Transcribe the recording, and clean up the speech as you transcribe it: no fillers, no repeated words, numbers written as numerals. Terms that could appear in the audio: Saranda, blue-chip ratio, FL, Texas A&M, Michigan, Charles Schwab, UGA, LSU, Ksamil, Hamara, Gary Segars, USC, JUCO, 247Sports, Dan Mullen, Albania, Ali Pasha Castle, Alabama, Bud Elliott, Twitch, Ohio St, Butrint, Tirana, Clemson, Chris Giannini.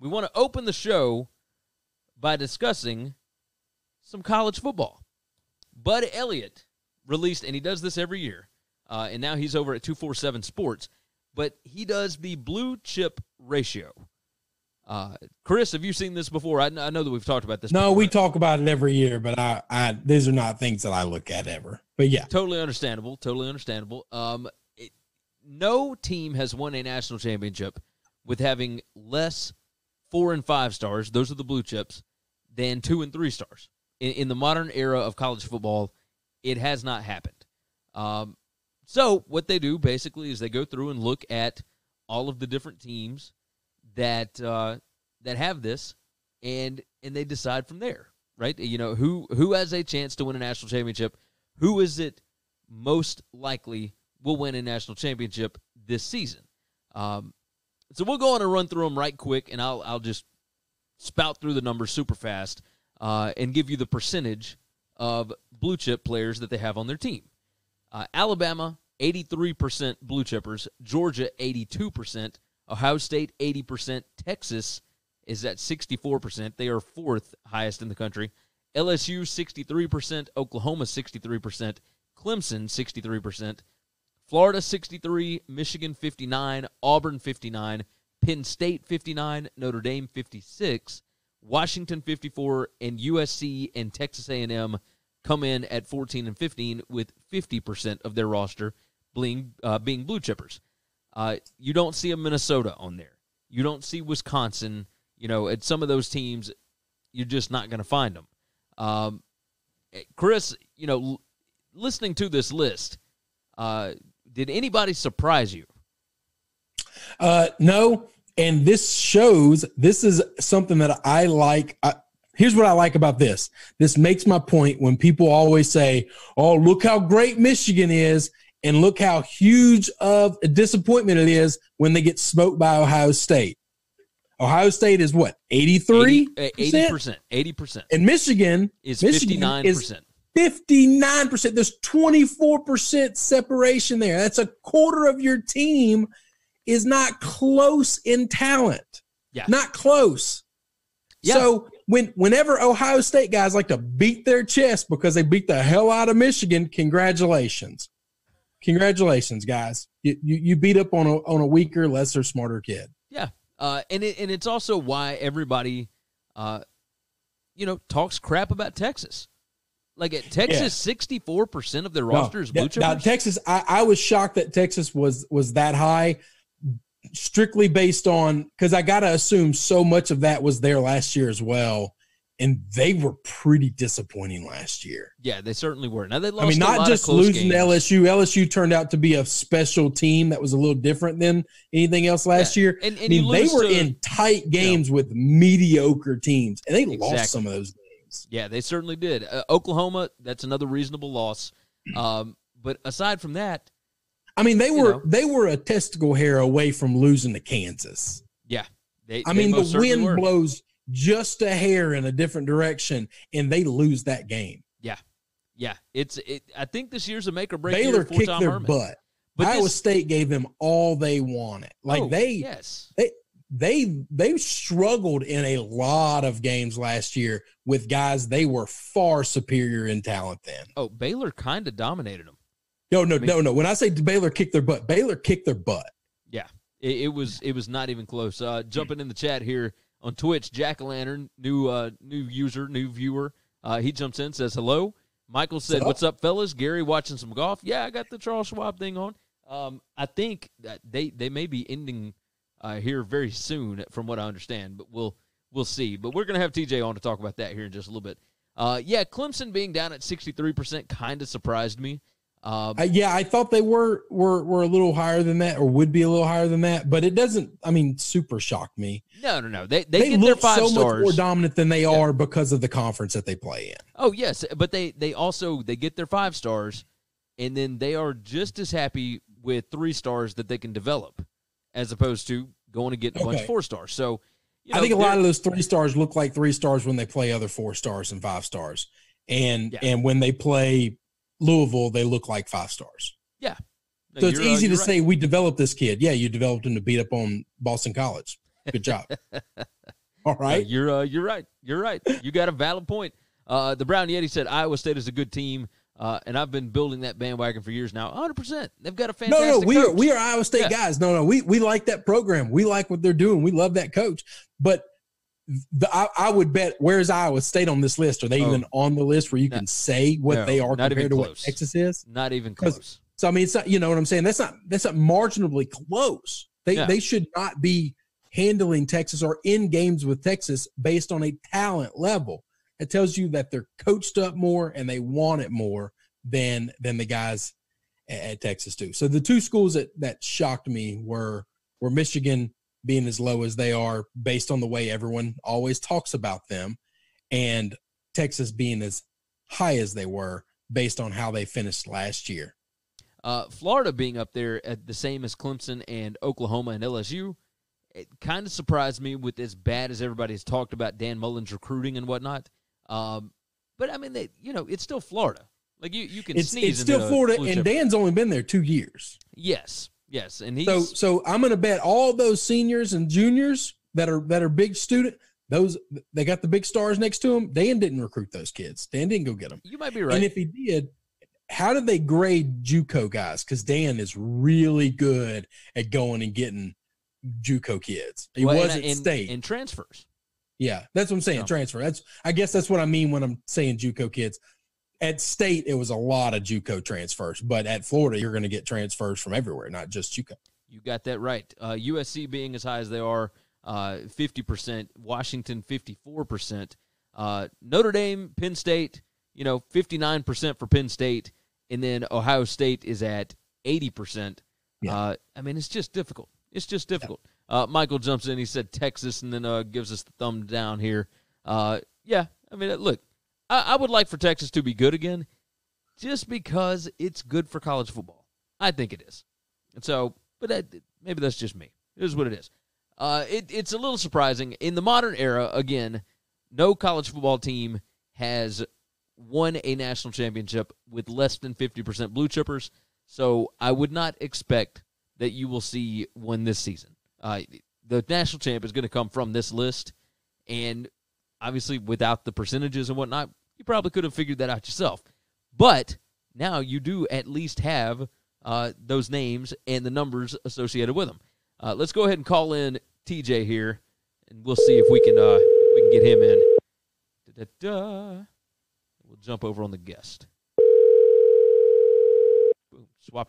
we want to open the show by discussing some college football. Bud Elliott released, and he does this every year, and now he's over at 247Sports, but he does the blue chip ratio. Chris, have you seen this before? I know that we've talked about this before. No, we talk about it every year, but these are not things that I look at ever. But, yeah. Totally understandable. Totally understandable. No team has won a national championship with having less 4 and 5 stars, those are the blue chips, than 2 and 3 stars. In the modern era of college football, it has not happened. So what they do basically is they go through and look at all of the different teams that have this, and they decide from there, right? You know, who has a chance to win a national championship? Who is it most likely will win a national championship this season? So we'll go on and run through them right quick, and I'll just spout through the numbers super fast and give you the percentage of blue chip players that they have on their team. Alabama, 83% blue chippers. Georgia, 82%. Ohio State, 80%. Texas is at 64%. They are 4th highest in the country. LSU, 63%. Oklahoma, 63%. Clemson, 63%. Florida, 63%. Michigan, 59%. Auburn, 59%. Penn State, 59%. Notre Dame, 56%. Washington, 54%. And USC and Texas A&M come in at 14 and 15 with 50% of their roster being blue chippers. You don't see a Minnesota on there. You don't see Wisconsin. You know, at some of those teams, you're just not going to find them. Chris, you know, listening to this list, did anybody surprise you? No, and this shows this is something that I like. Here's what I like about this. This makes my point when people always say, oh, look how great Michigan is. And look how huge of a disappointment it is when they get smoked by Ohio State. Ohio State is what, 83%? 80%. And Michigan is 59%. 59%. There's 24% separation there. That's a quarter of your team is not close in talent. Yeah. Not close. Yeah. So whenever Ohio State guys like to beat their chest because they beat the hell out of Michigan, congratulations. Congratulations, guys! You beat up on a weaker, lesser, smarter kid. Yeah, and it's also why everybody, talks crap about Texas. Like at Texas, 64% of their roster is blue chippers. Now Texas, I was shocked that Texas was that high, strictly based on because I got to assume so much of that was there last year as well. And they were pretty disappointing last year. Yeah, they certainly were. Now they lost. I mean, not just losing to LSU. LSU turned out to be a special team that was a little different than anything else last year. And they were in tight games with mediocre teams, and they lost some of those games. Yeah, they certainly did. Oklahoma, that's another reasonable loss. But aside from that, I mean, they were a testicle hair away from losing to Kansas. Yeah, the wind blows just a hair in a different direction, and they lose that game. Yeah, yeah. I think this year's a make or break. Baylor kicked their butt, but Iowa State gave them all they wanted. Like they struggled in a lot of games last year with guys they were far superior in talent than. Oh, Baylor kind of dominated them. No. When I say Baylor kicked their butt, Baylor kicked their butt. Yeah, it was not even close. Jumping in the chat here. On Twitch, Jack-O-Lantern, new user, new viewer, he jumps in, says hello. Michael said, what's up, fellas? Gary watching some golf. Yeah, I got the Charles Schwab thing on. I think that they may be ending here very soon, from what I understand, but we'll see. But we're going to have TJ on to talk about that here in just a little bit. Clemson being down at 63% kind of surprised me. I thought they were a little higher than that, or would be a little higher than that, but it doesn't. I mean, super shock me. No. They get their five stars. They look so much more dominant than they are because of the conference that they play in. Oh yes, but they also get their 5 stars, and then they are just as happy with 3 stars that they can develop, as opposed to going to get a bunch of 4 stars. So I think a lot of those 3 stars look like 3 stars when they play other 4 stars and 5 stars, and when they play Louisville, they look like 5 stars. Yeah. No, so it's easy to say we developed this kid. Yeah, you developed him to beat up on Boston College. Good job. All right. You're right. You're right. You got a valid point. The Brown Yeti said Iowa State is a good team, and I've been building that bandwagon for years now. 100%. They've got a fantastic coach. We are Iowa State guys. We like that program. We like what they're doing. We love that coach. But I would bet, where is Iowa State on this list? Are they even on the list where you can say what they are compared to what Texas is? Not even close. So, I mean, it's not, you know what I'm saying? That's not marginally close. They should not be handling Texas or in games with Texas based on a talent level. It tells you that they're coached up more and they want it more than the guys at Texas do. So the two schools that shocked me were Michigan being as low as they are based on the way everyone always talks about them, and Texas being as high as they were based on how they finished last year. Florida being up there at the same as Clemson and Oklahoma and LSU, it kind of surprised me with as bad as everybody's talked about Dan Mullen's recruiting and whatnot. But, I mean, it's still Florida. Like, you can sneeze. It's still Florida, and Dan's only been there 2 years. Yes. And so I'm going to bet all those seniors and juniors that are big student, they got the big stars next to them. Dan didn't recruit those kids. Dan didn't go get them. You might be right. And if he did, how do they grade JUCO guys? Because Dan is really good at going and getting JUCO kids. He wasn't state. And transfers. Yeah, that's what I'm saying, transfer. I guess that's what I mean when I'm saying JUCO kids. At state, it was a lot of JUCO transfers, but at Florida, you're going to get transfers from everywhere, not just JUCO. You got that right. USC being as high as they are, 50%. Washington, 54%. Notre Dame, Penn State, 59% for Penn State. And then Ohio State is at 80%. Yeah. I mean, it's just difficult. Yeah. Michael jumps in. He said Texas, and then gives us the thumb down here. I mean, look, I would like for Texas to be good again just because it's good for college football. I think it is. And so, but maybe that's just me. It is what it is. It's a little surprising. In the modern era, again, no college football team has won a national championship with less than 50% blue chippers, so I would not expect that you will see one this season. The national champ is going to come from this list, and obviously without the percentages and whatnot, you probably could have figured that out yourself. But now you do at least have those names and the numbers associated with them. Let's go ahead and call in TJ here, and we'll see if we can get him in. Da-da-da. We'll jump over on the guest. Boom. Swap.